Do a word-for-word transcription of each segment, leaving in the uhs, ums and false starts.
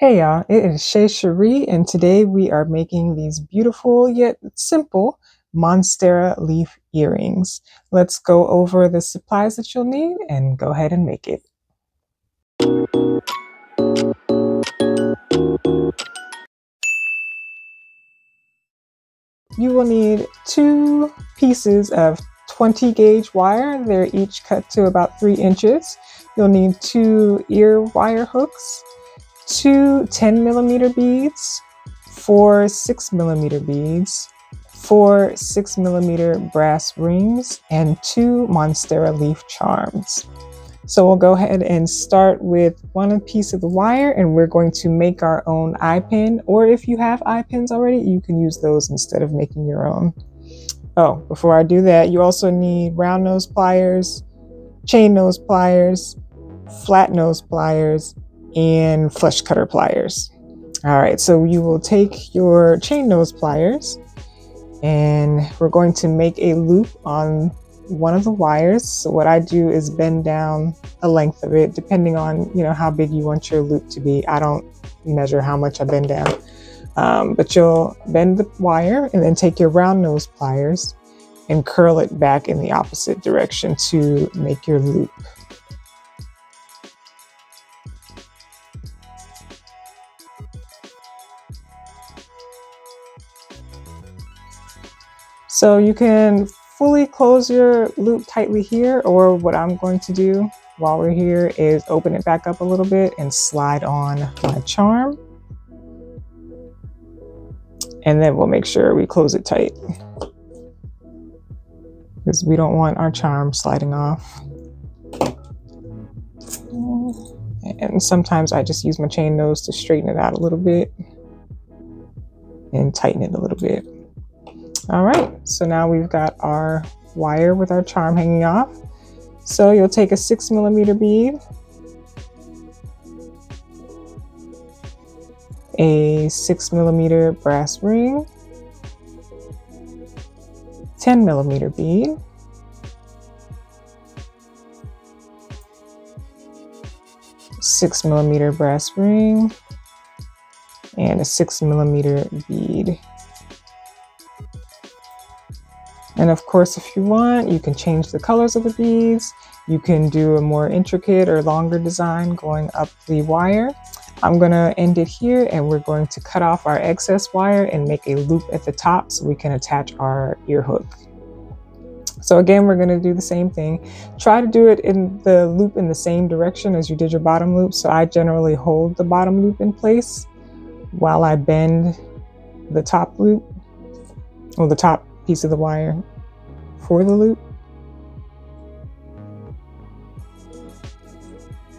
Hey y'all, it is Shay Cherie, and today we are making these beautiful yet simple Monstera leaf earrings. Let's go over the supplies that you'll need and go ahead and make it. You will need two pieces of twenty gauge wire. They're each cut to about three inches. You'll need two ear wire hooks, two ten millimeter beads, four six millimeter beads, four six millimeter brass rings, and two Monstera leaf charms. So we'll go ahead and start with one piece of the wire, and we're going to make our own eye pin, or if you have eye pins already, you can use those instead of making your own. Oh, before I do that, you also need round nose pliers, chain nose pliers, flat nose pliers, and flush cutter pliers. All right, so you will take your chain nose pliers, and we're going to make a loop on one of the wires. So what I do is bend down a length of it, depending on you know how big you want your loop to be. I don't measure how much I bend down, um, but you'll bend the wire and then take your round nose pliers and curl it back in the opposite direction to make your loop. So you can fully close your loop tightly here, or what I'm going to do while we're here is open it back up a little bit and slide on my charm. And then we'll make sure we close it tight, because we don't want our charm sliding off. And sometimes I just use my chain nose to straighten it out a little bit and tighten it a little bit. All right, so now we've got our wire with our charm hanging off. So you'll take a six millimeter bead, a six millimeter brass ring, ten millimeter bead, six millimeter brass ring, and a six millimeter bead. And of course, if you want, you can change the colors of the beads. You can do a more intricate or longer design going up the wire. I'm gonna end it here, and we're going to cut off our excess wire and make a loop at the top so we can attach our ear hook. So again, we're gonna do the same thing. Try to do it in the loop in the same direction as you did your bottom loop. So I generally hold the bottom loop in place while I bend the top loop, or the top piece of the wire for the loop.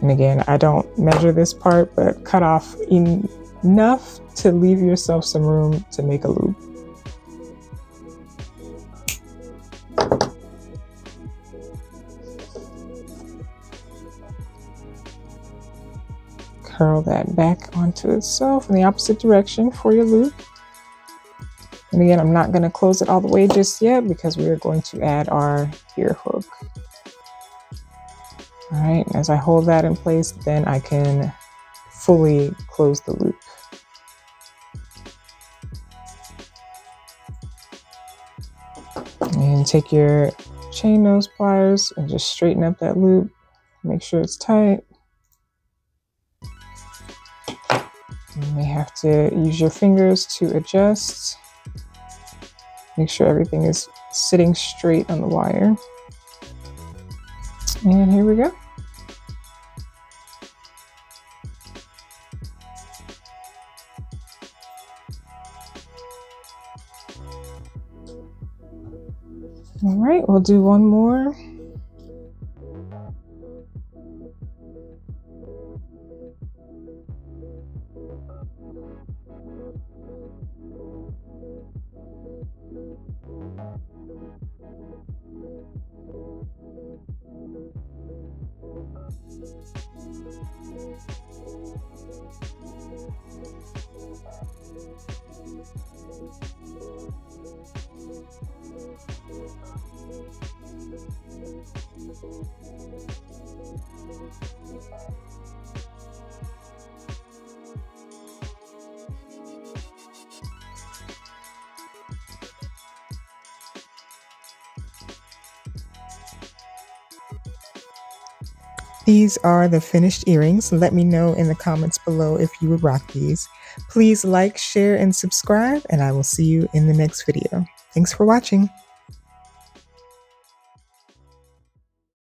And again, I don't measure this part, but cut off en enough to leave yourself some room to make a loop. Curl that back onto itself in the opposite direction for your loop. And again, I'm not going to close it all the way just yet, because we are going to add our ear hook. All right, as I hold that in place, then I can fully close the loop. And take your chain nose pliers and just straighten up that loop. Make sure it's tight. You may have to use your fingers to adjust. Make sure everything is sitting straight on the wire. And here we go. All right, we'll do one more. These are the finished earrings. Let me know in the comments below if you would rock these. Please like, share, and subscribe, and I will see you in the next video. Thanks for watching.